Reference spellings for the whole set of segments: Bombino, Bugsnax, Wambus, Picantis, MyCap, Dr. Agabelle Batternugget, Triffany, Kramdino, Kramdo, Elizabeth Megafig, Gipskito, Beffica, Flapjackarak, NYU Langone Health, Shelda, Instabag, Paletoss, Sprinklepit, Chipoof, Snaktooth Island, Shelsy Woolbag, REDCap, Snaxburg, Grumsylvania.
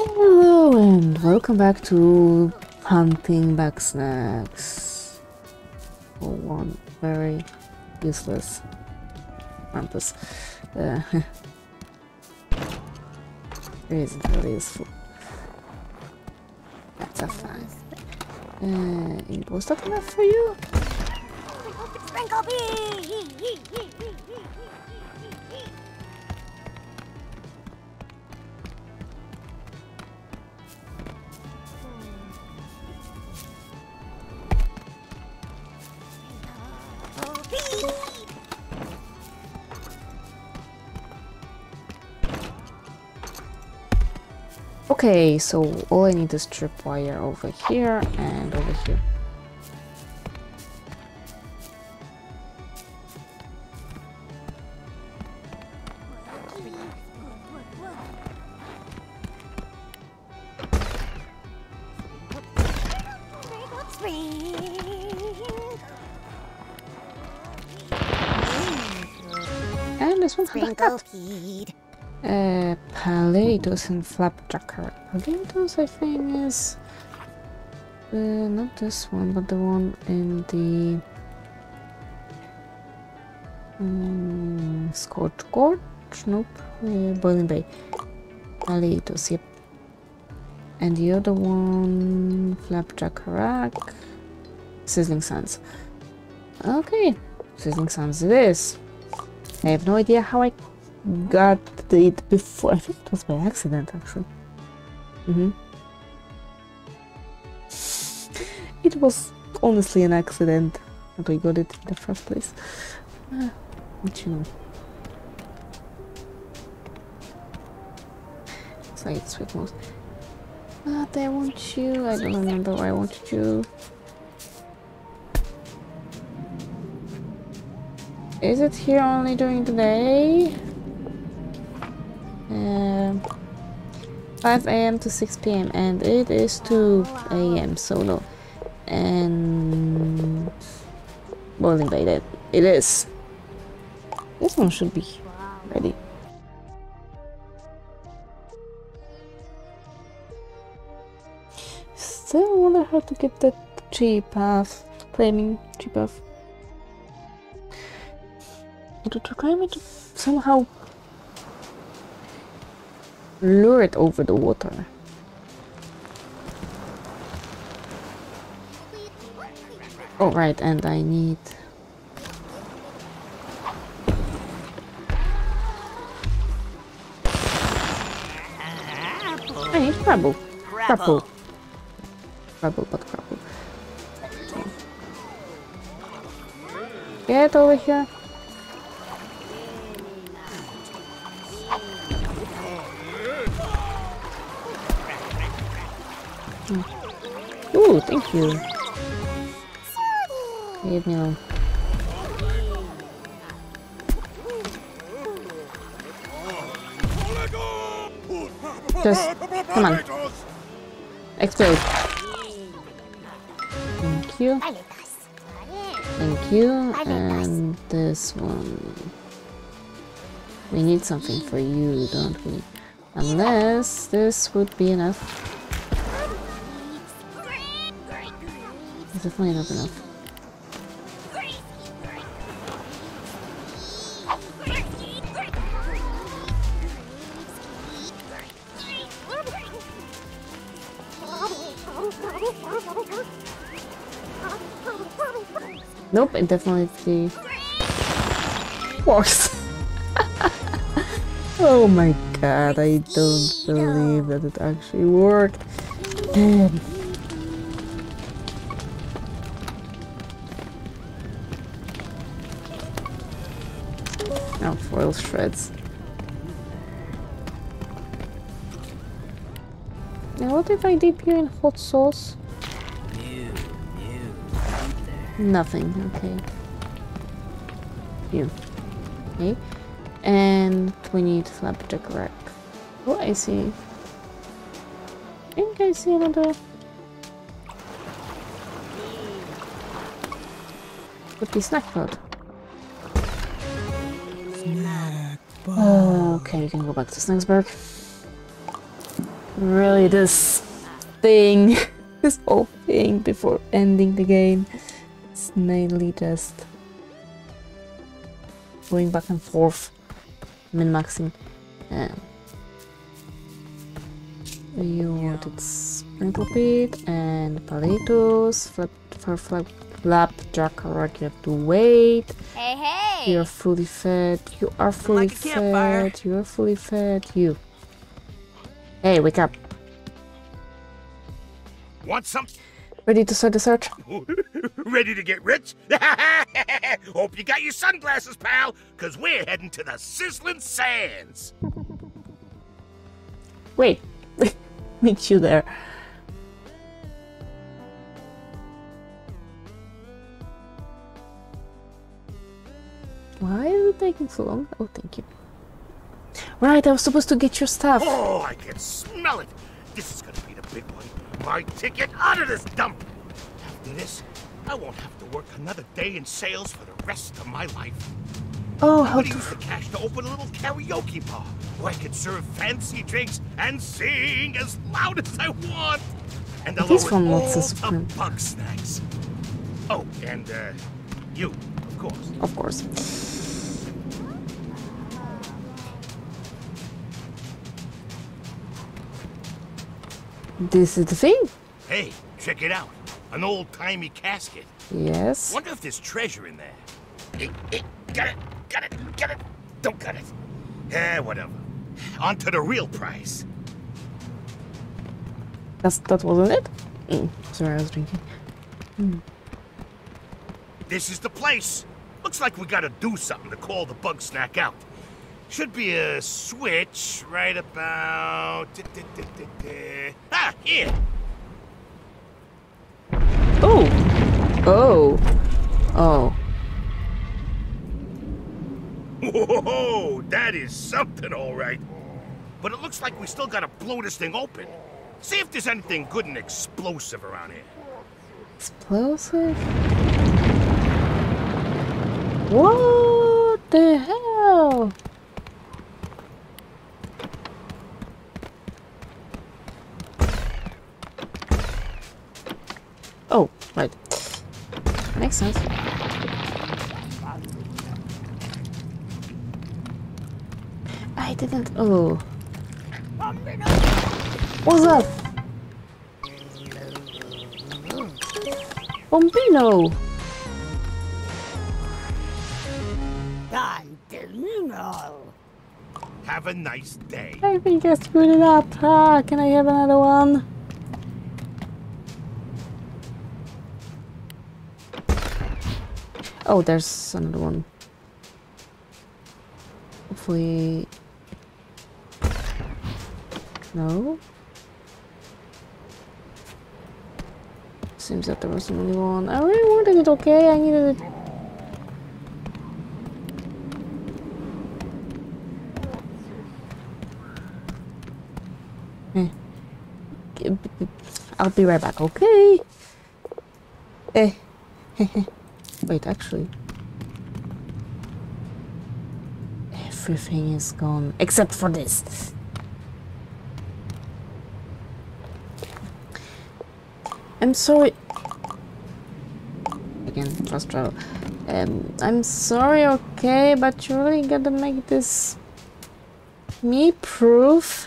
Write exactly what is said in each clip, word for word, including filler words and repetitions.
Hello and welcome back to hunting Bugsnax. For one very useless Wambus. Uh, it isn't very useful. That's a fine. Uh, it was that enough for you? Sprinkle bee! Okay, so all I need is tripwire over here and over here. And this one's back up. Uh, Paletoss and Flapjackarak. Paletoss, I think, is uh, not this one, but the one in the um, Scorch Gorge. Nope, uh, Boiling Bay. Paletoss, yep. And the other one, Flapjackarak, Sizzling Sands. Okay, Sizzling Sands it is. I have no idea how I got it before. I think it was by accident, actually. Mm-hmm. It was honestly an accident that we got it in the first place. Uh, what you know? It's like it's sweet most. But I want you. I don't remember why I wanted you. Is it here only during the day? Um, five A M to six P M and it is two A M so no. And Boiling Bay, that it is. This one should be ready. Still wonder how to get that tree path, claiming tree path. It would require me to somehow lure it over the water. Oh right, and I need I need crabble. Crabble. Crabble, but crabble. Okay. Get over here. Ooh, thank you. Leave me alone. Just come on. Explode. Thank you. Thank you. And this one. We need something for you, don't we? Unless this would be enough. Definitely not enough. Nope, it definitely works. Oh my god, I don't believe that it actually worked. Damn. Now foil shreds. Now what if I dip you in hot sauce? You, you, nothing, okay. You. Okay. And we need Flapjackarak. Oh, I see. I think I see another. Could be Snaxburg. Uh, okay, we can go back to Snaxburg. really this thing, this whole thing before ending the game. It's mainly just going back and forth, min-maxing. Yeah. You wanted Sprinklepit and Paletoss, flap, flap, flap, Flapjackarak, you have to wait. Hey, hey! You're fully fed, you are fully like fed, you are fully fed, you. Hey, wake up. Want some? Ready to start the search? Ready to get rich? Hope you got your sunglasses, pal, because we're heading to the sizzling sands. Wait. Meet you there. Why is it taking so long? Oh, thank you. Right, I was supposed to get your stuff. Oh, I can smell it. This is gonna be the big one. My ticket out of this dump. After this, I won't have to work another day in sales for the rest of my life. Oh, how to use the cash to open a little karaoke bar where I could serve fancy drinks and sing as loud as I want. And the lowest all the Bugsnax. Oh, and uh, you, of course. Of course. This is the thing. Hey, check it out. An old-timey casket. Yes. Wonder if there's treasure in there. Hey, hey, got it. Got it, got it, don't got it. Eh, whatever. On to the real prize. That's, that wasn't it? Mm. Sorry, I was drinking. Mm. This is the place. Looks like we gotta do something to call the bug snack out. Should be a switch right about... Ah, here! Oh! Oh! Oh. Whoa, that is something, all right. But it looks like we still gotta blow this thing open. See if there's anything good and explosive around here. Explosive? What the hell? Oh, right. Makes sense. I didn't. Oh. What's up? Bombino! Have a nice day. I think I screwed it up. Ah, can I have another one? Oh, there's another one. Hopefully. No. Seems that there was only one. I really wanted it, okay? I needed it. Eh. I'll be right back, okay? Eh. Wait, actually. Everything is gone except for this. I'm sorry. Again, fast travel. Um, I'm sorry, okay, but you really gotta make this me proof.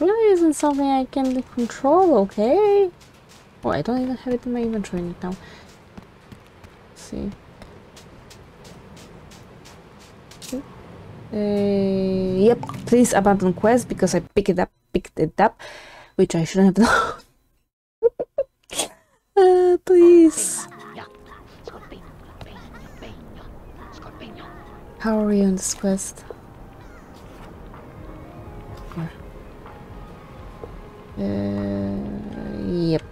Really isn't something I can control, okay? Oh, I don't even have it in my inventory right now. Let's see. Uh, yep, please abandon quest because I picked it up, picked it up, which I shouldn't have done. uh, please. How are we on this quest? Uh, yep.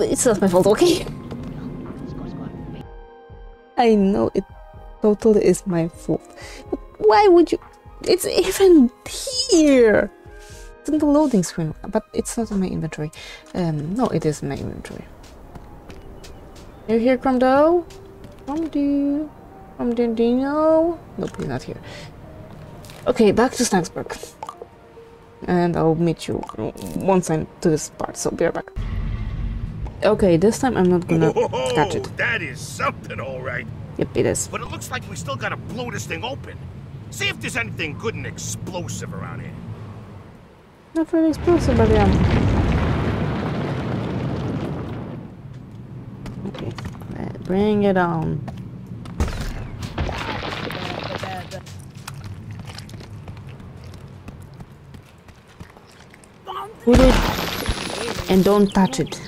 It's not my fault, okay? I know it totally is my fault. But why would you? It's even here! It's in the loading screen, but it's not in my inventory. Um, no, it is in my inventory. You here, Kramdo? Kramdo? Kramdino? Nope, you're not here. Okay, back to Snaxburg. And I'll meet you once I'm to this part, so be right back. Okay, this time I'm not gonna oh, catch it. That is something, alright. Yep, it is. But it looks like we still gotta blow this thing open. See if there's anything good and explosive around here. Not very explosive, but yeah. Okay, bring it on. Put it and don't touch it.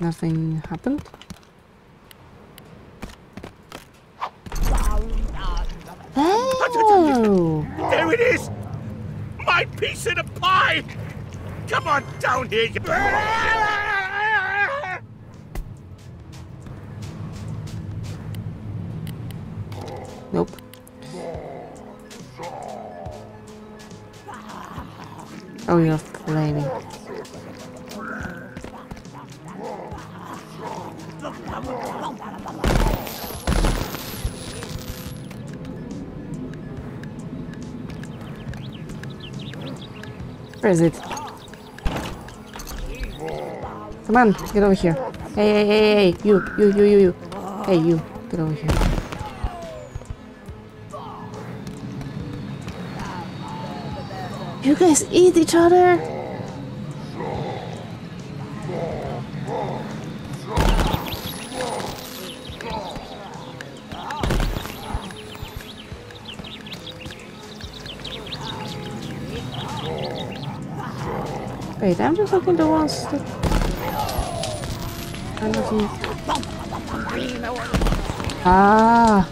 Nothing happened. Oh. There it is! My piece of the pie! Come on down here, you... Nope. Oh, you're flaming. Where is it? Come on, get over here. Hey, hey, hey, hey, you, you, you, you, you. Hey, you, get over here. You guys eat each other? Wait, I'm just looking the ones that... I'm looking... Ah!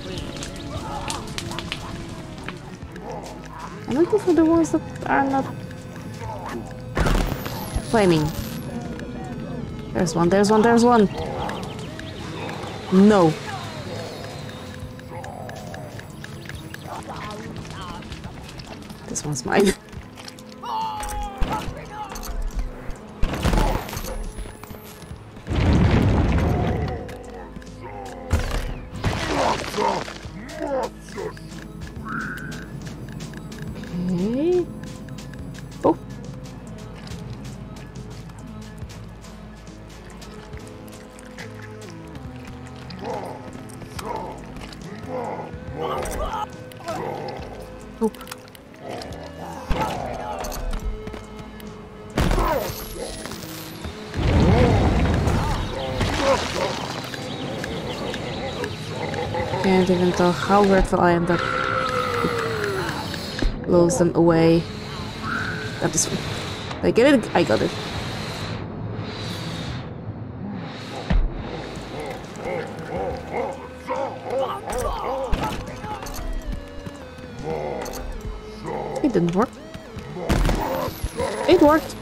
I'm looking for the ones that are not... flaming. There's one, there's one, there's one! No! This one's mine. I can't even tell how grateful I am that it blows them away. Got this one. I get it? I got it. It didn't work. It worked.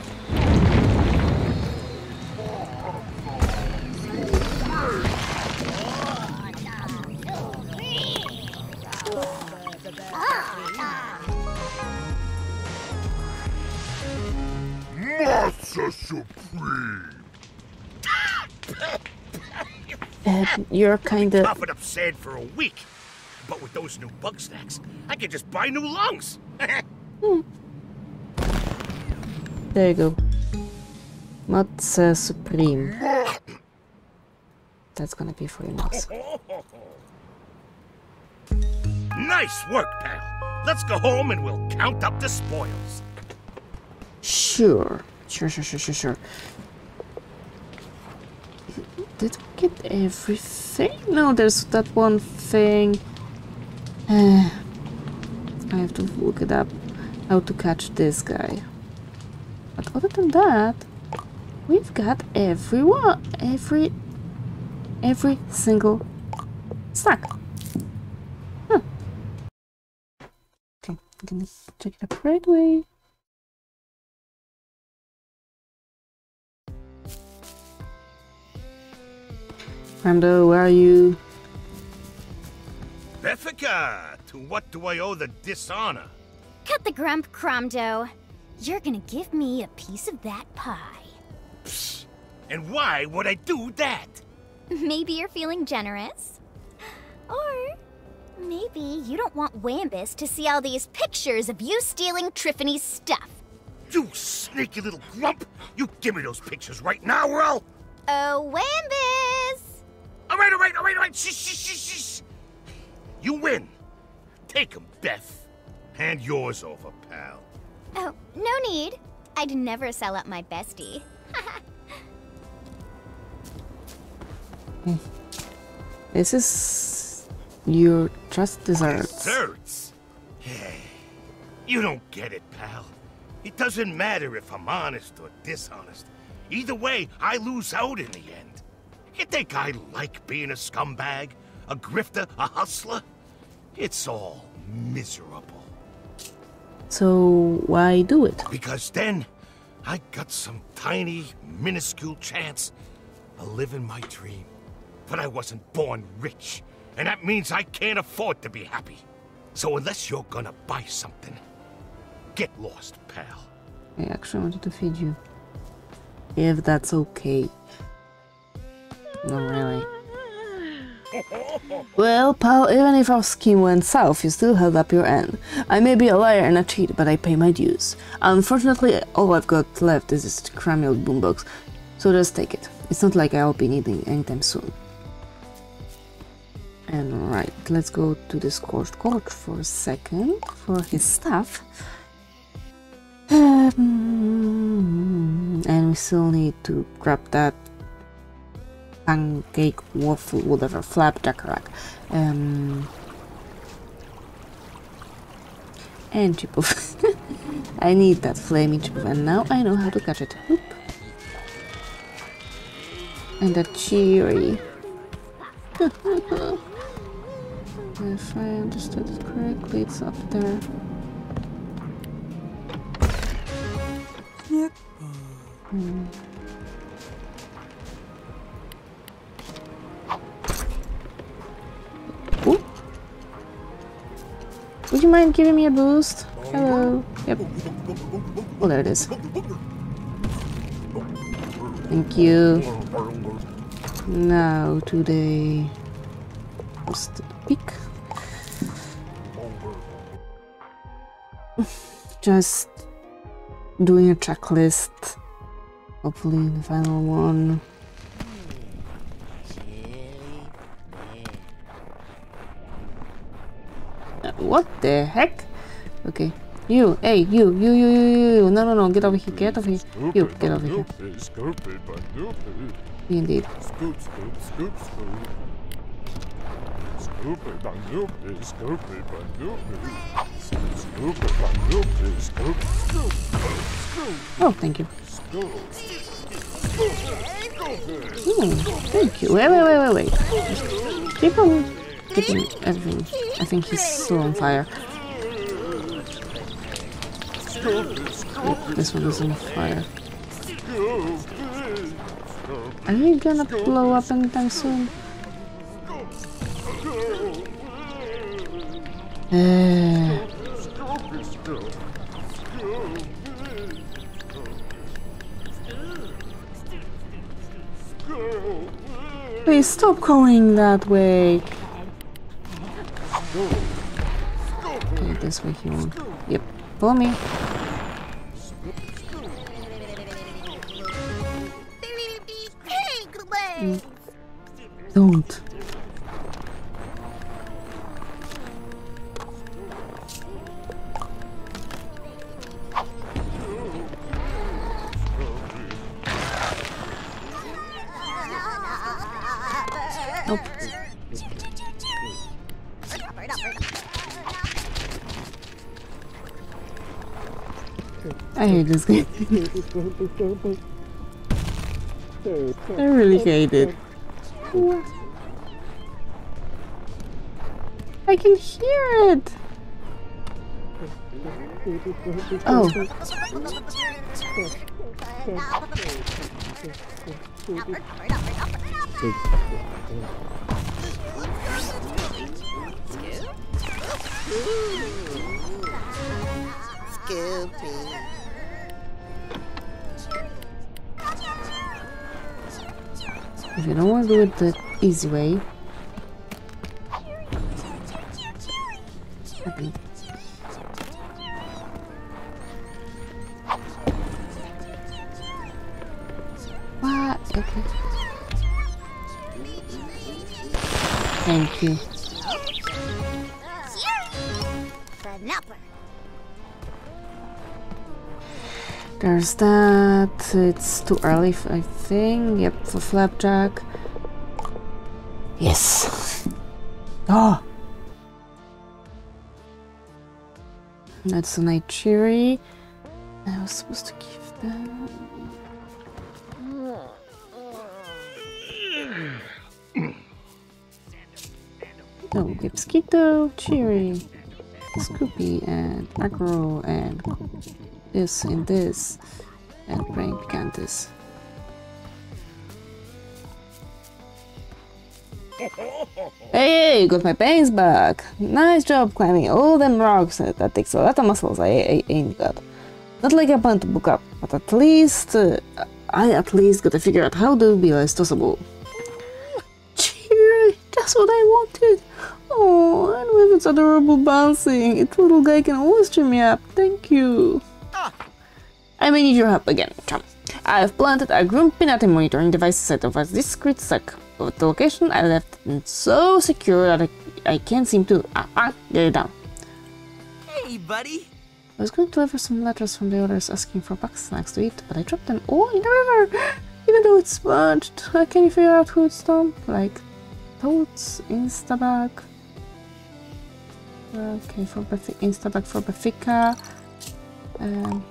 You're kind of puffing up sand for a week, but with those new Bugsnax, I can just buy new lungs. hmm. There you go. Matze Supreme. That's gonna be for your lungs. Nice work, pal. Let's go home and we'll count up the spoils. Sure, sure, sure, sure, sure, sure. Did we get everything? No, there's that one thing. Uh, I have to look it up. How to catch this guy. But other than that, we've got everyone, every, every single snack. Huh. Okay, I'm gonna check it up right away. Kramdo, where are you? Beffica, to what do I owe the dishonor? Cut the grump, Kramdo. You're gonna give me a piece of that pie. Psh, and why would I do that? Maybe you're feeling generous. Or maybe you don't want Wambus to see all these pictures of you stealing Triffany's stuff. You sneaky little grump! You give me those pictures right now or I'll... Oh, Wambus! All right, all right, all right, all right, shh, shh, shh, shh. You win. Take him, Beth. Hand yours over, pal. Oh, no need. I'd never sell up my bestie. This is your trust desserts. Desserts? You don't get it, pal. It doesn't matter if I'm honest or dishonest. Either way, I lose out in the end. You think I like being a scumbag? A grifter? A hustler? It's all miserable. So why do it? Because then I got some tiny, minuscule chance of living my dream. But I wasn't born rich, and that means I can't afford to be happy. So unless you're gonna buy something, get lost, pal. I actually wanted to feed you. If that's okay. Not really. Well, pal, even if our scheme went south, you still held up your end. I may be a liar and a cheat, but I pay my dues. Unfortunately, all I've got left is this crummy old boombox, so just take it. It's not like I'll be needing anytime soon. And right, let's go to the Scorched Gorge for a second, for his stuff. Um, and we still need to grab that pancake, waffle, whatever, Flapjackarak. Um, and Chipoof. I need that flaming Chipoof, and now I know how to catch it. Oop. And that cheery. If I understood it correctly, it's up there. Yep. Hmm. Would you mind giving me a boost? Hello. Yep. Oh, there it is. Thank you. Now to the Frosted Peak. Just doing a checklist. Hopefully the final one. What the heck? Okay. You, hey, you, you, you, you, you, no, no, no, get over here, get over here. Scoop you, get over here. It, scoop it, scoop it. Indeed. Scoop, scoop, scoop, scoop. Scoop it, scoop it, scoop it, scoop it, scoop it. Oh, thank you. Hmm, thank you. Wait, wait, wait, wait, wait. Keep on getting everything. I think he's still on fire. Wait, this one is on fire. Are you gonna blow up anytime soon? Uh. Please stop going that way. Okay, this way he won't. Yep, follow me. Mm. Don't. I hate this game. I really hate it. I can hear it! Oh. Scoopy. If you don't want to do it the easy way, okay. What? Okay. Thank you. There's that. It's too early, I think. Yep, for Flapjack. Yes. Oh! That's a night cherry. I was supposed to give them. No, Gipskito, Cherry, Scoopy, and Aggro, and this and this, and bring Picantis. Hey, got my bangs back! Nice job climbing all them rocks. That takes a lot of muscles. I, I ain't got. Not like I plan to book up, but at least uh, I at least gotta figure out how to be less tossable. Cheery, that's what I wanted. Oh, and with its adorable bouncing, its little guy can always cheer me up. Thank you. I may need your help again, chum. I've planted a groom peanut monitoring device set of a discreet sack. But the location I left isn't so secure that I, I can't seem to uh, uh, get it down. Hey, buddy. I was going to deliver some letters from the others asking for Bugsnax to eat, but I dropped them all in the river, even though it's smudged. Uh, can you figure out who it's from? Like, Toads, Instabag. Okay, for Beffica, Instabag for Beffica. Um,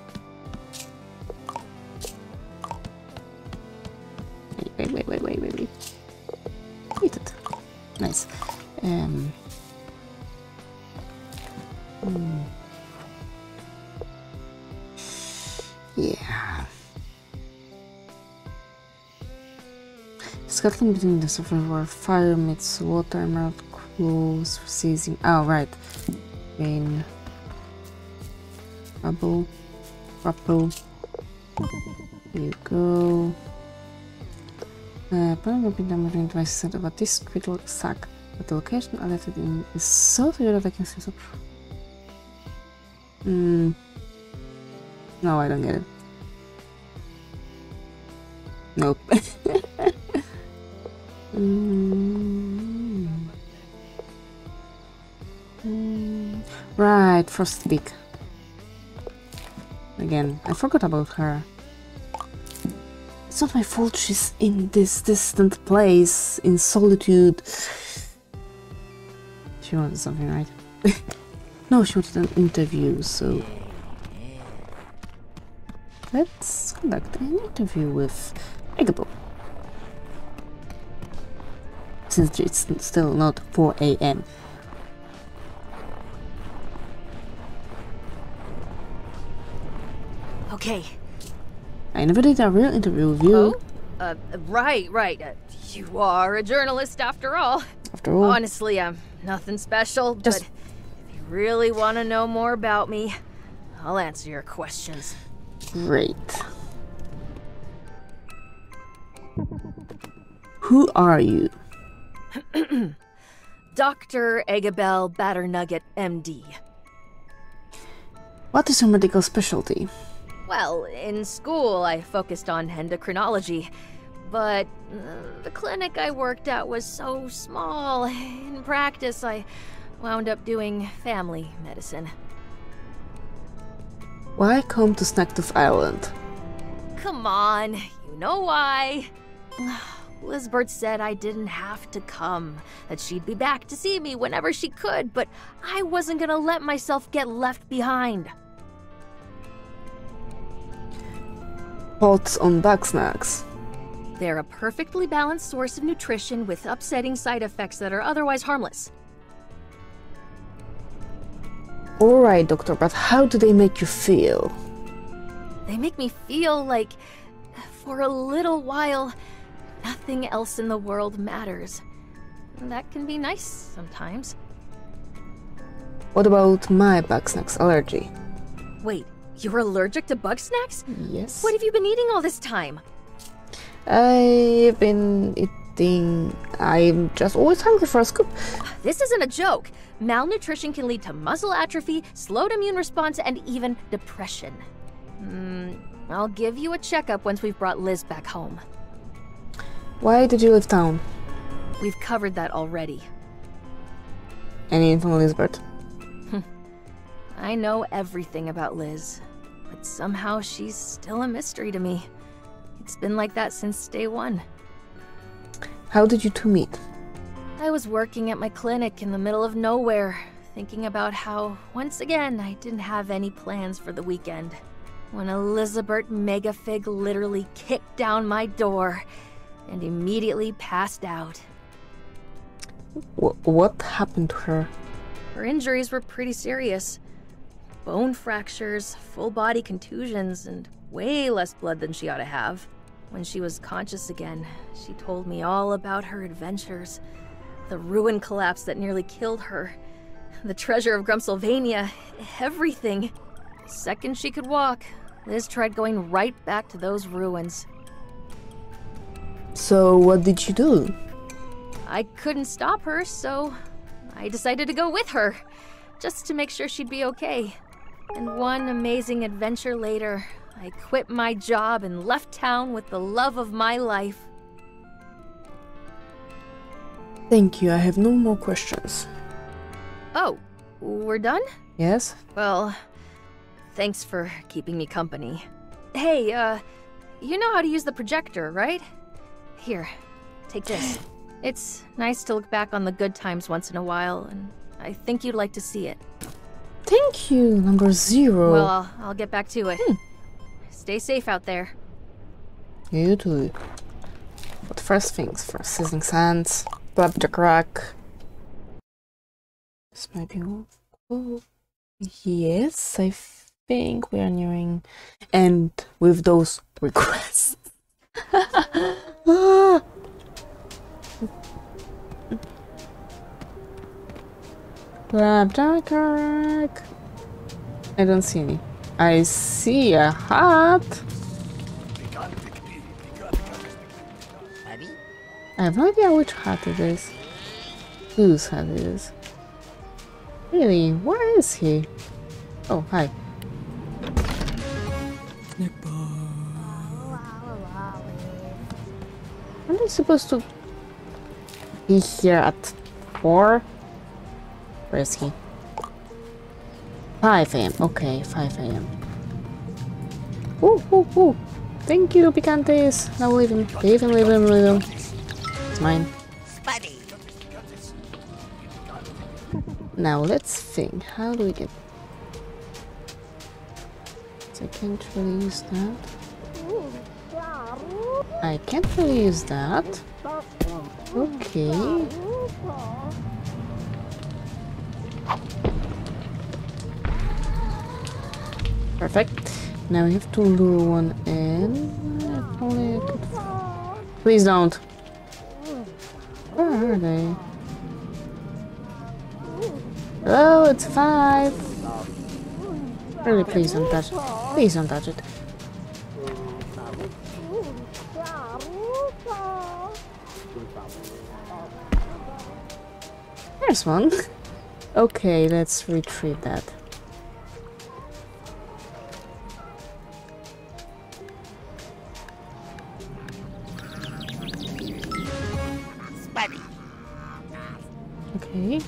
wait, wait, wait, wait, wait, wait. Eat it. Nice. Um. Mm. Yeah. Scuttling between the surface where fire meets water, emerald close, seizing. Oh, right. Rain. Rubble. Rubble. There you go. Uh, putting a bit number into my set of a discreet sack, but the location I left it in is so weird that I can see so. Hmm. No, I don't get it. Nope. mm. Mm. Right, Frostbeak. Again, I forgot about her. It's not my fault she's in this distant place, in solitude. She wanted something, right? No, she wanted an interview, so... Let's conduct an interview with Agabelle. Since it's still not four A M Okay. I never did a real interview with you. Oh? Uh, right, right. Uh, you are a journalist after all. After all. Honestly, I'm nothing special, just... but if you really want to know more about me, I'll answer your questions. Great. Who are you? Doctor Agabelle Batternugget, M D. What is your medical specialty? Well, in school I focused on endocrinology, but uh, the clinic I worked at was so small, in practice I wound up doing family medicine. Why come to Snaktooth Island? Come on, you know why. Lisbeth said I didn't have to come, that she'd be back to see me whenever she could, but I wasn't gonna let myself get left behind. Thoughts on Bugsnax? They're a perfectly balanced source of nutrition with upsetting side effects that are otherwise harmless. Alright, Doctor, but how do they make you feel? They make me feel like, for a little while, Nothing else in the world matters. And that can be nice sometimes. What about my Bugsnax allergy? Wait, you're allergic to Bugsnax? Yes. What have you been eating all this time? I've been eating... I'm just always hungry for a scoop. This isn't a joke. Malnutrition can lead to muscle atrophy, slowed immune response, and even depression. Mm, I'll give you a checkup once we've brought Liz back home. Why did you leave town? We've covered that already. Any info on Elizabeth? I know everything about Liz, but somehow she's still a mystery to me. It's been like that since day one. How did you two meet? I was working at my clinic in the middle of nowhere, thinking about how, once again, I didn't have any plans for the weekend, when Elizabeth Megafig literally kicked down my door and immediately passed out. W- what happened to her? Her injuries were pretty serious. Bone fractures, full-body contusions, and way less blood than she ought to have. When she was conscious again, she told me all about her adventures. The ruin collapse that nearly killed her. The treasure of Grumsylvania. Everything. The second she could walk, Liz tried going right back to those ruins. So what did she do? I couldn't stop her, so I decided to go with her. Just to make sure she'd be okay. And one amazing adventure later, I quit my job and left town with the love of my life. Thank you, I have no more questions. Oh, we're done? Yes. Well, thanks for keeping me company. Hey, uh, you know how to use the projector, right? Here, take this. It's nice to look back on the good times once in a while, and I think you'd like to see it. Thank you, number zero. Well, I'll, I'll get back to it. Hmm. Stay safe out there. You too. But first things first, Sizzling Sands, Flapjackarak. This might be all. Oh. Yes, I think we are nearing. And with those requests. ah. Flapjackarak. I don't see any. I see a hat. I have no idea which hat it is. Whose hat it is? Really? Where is he? Oh, hi. Aren't I supposed to be here at four? Where is he? five A M Okay, five A M Ooh, ooh, ooh. Thank you, Picantis. Now leave him. Leave him, leave him, leave him. It's mine. Now let's think. How do we get... So I can't really use that. I can't really use that. Okay. Perfect. Now we have to lure one in. Please don't. Where are they? Oh, it's five. Really, please don't touch it. Please don't touch it. There's one. Okay, let's retrieve that. Okay.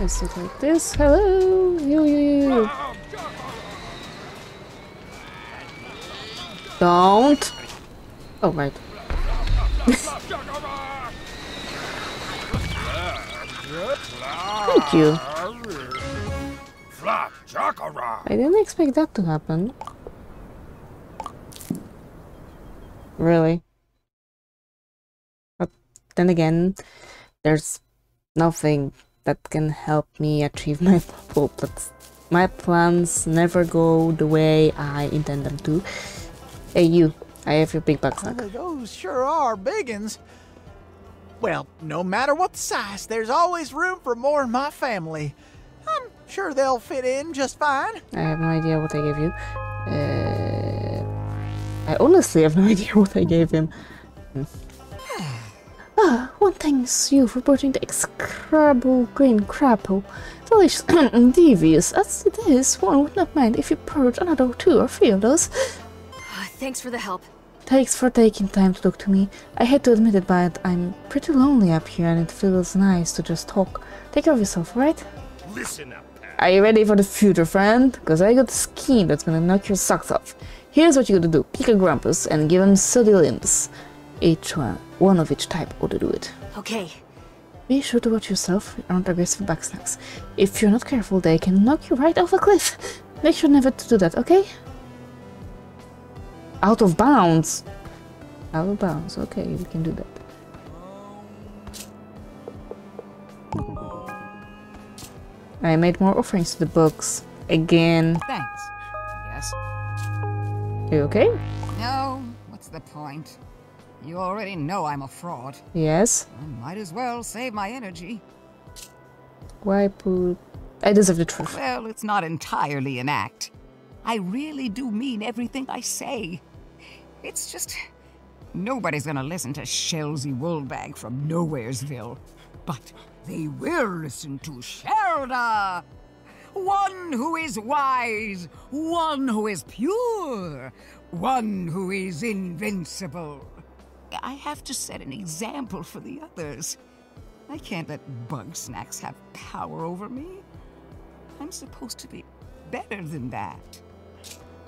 Let's do it like this. Hello! You, you, you! Don't! Oh, right. Thank you! I didn't expect that to happen. Really? Then again, there's nothing that can help me achieve my goal. My plans never go the way I intend them to. Hey, you. I have your big Bugsnax. Those sure are biggins. Well, no matter what the size, there's always room for more in my family. I'm sure they'll fit in just fine. I have no idea what I gave you. Uh, I honestly have no idea what I gave him. Hmm. Ah, one thanks you for putting the execrable green crapple. Delicious and devious as it is, one would not mind if you poured another two or three of those. Thanks for the help. Thanks for taking time to talk to me. I hate to admit it, but I'm pretty lonely up here and it feels nice to just talk. Take care of yourself, right? Listen up, Pat. Are you ready for the future, friend? Because I got a scheme that's gonna knock your socks off. Here's what you gotta do. Pick a Grumpus and give him silly limbs. Each one, one of each type ought to do it. Okay. Be sure to watch yourself around aggressive Bugsnax. If you're not careful, they can knock you right off a cliff. Make sure never to do that, okay? Out of bounds! Out of bounds, okay, we can do that. I made more offerings to the books. Again. Thanks. Yes. You okay? No, what's the point? You already know I'm a fraud. Yes. I might as well save my energy. Why put... I deserve the truth. Well, it's not entirely an act. I really do mean everything I say. It's just... nobody's gonna listen to Shelsy Woolbag from Nowheresville. But they will listen to Shelda! One who is wise, one who is pure, one who is invincible. I have to set an example for the others. I can't let Bugsnax have power over me. I'm supposed to be better than that.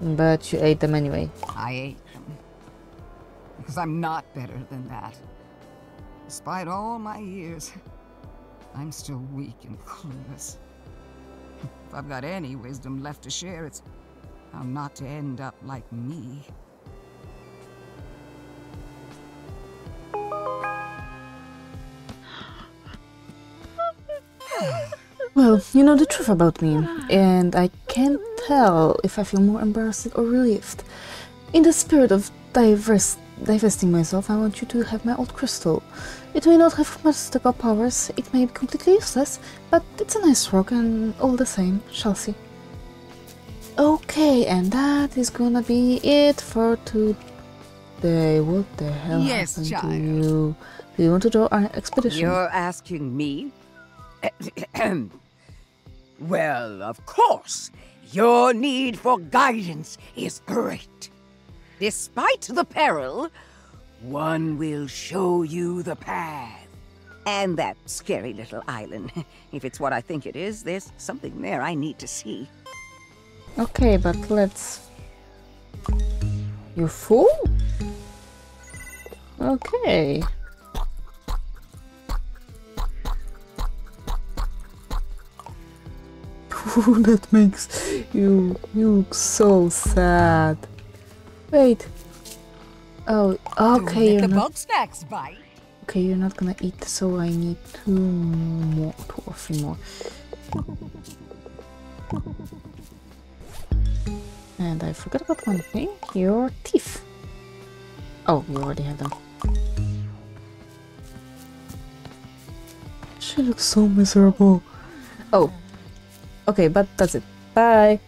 But you ate them anyway. I ate them. Because I'm not better than that. Despite all my years, I'm still weak and clueless. If I've got any wisdom left to share, it's how not to end up like me. Well, you know the truth about me, and I can't tell if I feel more embarrassed or relieved. In the spirit of diverse divesting myself, I want you to have my old crystal. It may not have mystical powers, it may be completely useless, but it's a nice rock and all the same, Shelsy. Okay, and that is gonna be it for today. What the hell yes, happened child. to you? Do you want to draw an expedition? You're asking me? Well, of course, your need for guidance is great. Despite the peril, one will show you the path. And that scary little island. If it's what I think it is, there's something there I need to see. Okay, but let's... You fool? Okay. That makes you, you look so sad. Wait. Oh, okay. You're the not... Bugsnax bite. Okay, you're not gonna eat, so I need two more, two or three more. And I forgot about one thing. Your teeth. Oh, you already have them. She looks so miserable. Oh. Okay, but that's it. Bye.